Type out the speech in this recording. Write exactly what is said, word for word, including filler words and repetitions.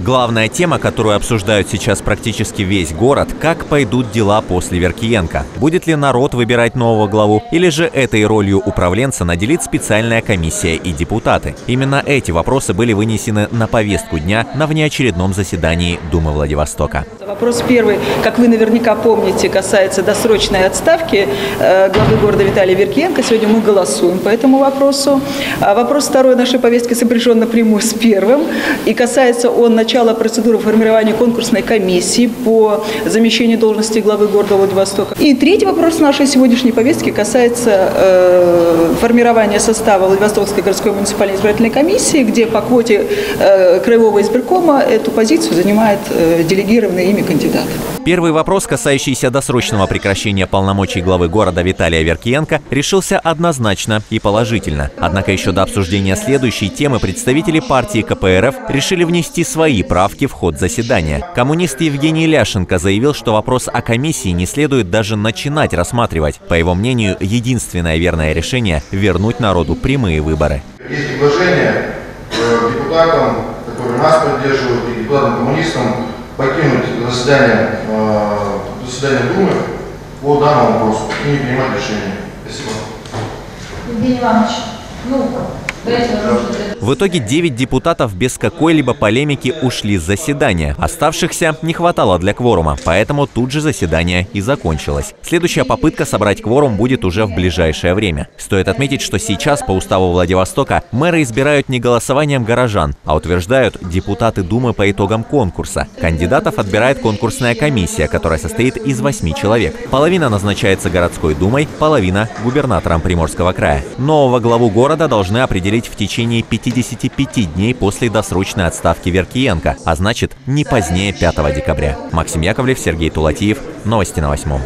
Главная тема, которую обсуждают сейчас практически весь город – как пойдут дела после Веркеенко. Будет ли народ выбирать нового главу, или же этой ролью управленца наделит специальная комиссия и депутаты? Именно эти вопросы были вынесены на повестку дня на внеочередном заседании Думы Владивостока. Вопрос первый, как вы наверняка помните, касается досрочной отставки главы города Виталия Веркеенко. Сегодня мы голосуем по этому вопросу. Вопрос второй нашей повестки сопряжен напрямую с первым, и касается он начала процедуры формирования конкурсной комиссии по замещению должности главы города Владивостока. И третий вопрос нашей сегодняшней повестки касается э, формирования состава Владивостокской городской муниципальной избирательной комиссии, где по квоте э, краевого избиркома эту позицию занимает э, делегированный ими кандидат. Первый вопрос, касающийся досрочного прекращения полномочий главы города Виталия Веркеенко, решился однозначно и положительно. Однако еще до обсуждения следующей темы представители партии ка пэ эр эф решили внести свои и правки в ход заседания. Коммунист Евгений Ляшенко заявил, что вопрос о комиссии не следует даже начинать рассматривать. По его мнению, единственное верное решение – вернуть народу прямые выборы. Есть предложение депутатам, которые нас поддерживают, и депутатам-коммунистам покинуть заседание, заседание Думы по данному вопросу и не принимать решения. Спасибо. Евгений Иванович, ну... В итоге девять депутатов без какой-либо полемики ушли с заседания. Оставшихся не хватало для кворума, поэтому тут же заседание и закончилось. Следующая попытка собрать кворум будет уже в ближайшее время. Стоит отметить, что сейчас по уставу Владивостока мэры избирают не голосованием горожан, а утверждают депутаты Думы по итогам конкурса. Кандидатов отбирает конкурсная комиссия, которая состоит из восьми человек. Половина назначается городской думой, половина – губернатором Приморского края. Нового главу города должны определить в течение пятидесяти пяти дней после досрочной отставки Веркеенко, а значит, не позднее пятого декабря. Максим Яковлев, Сергей Тулатиев. Новости на восьмом.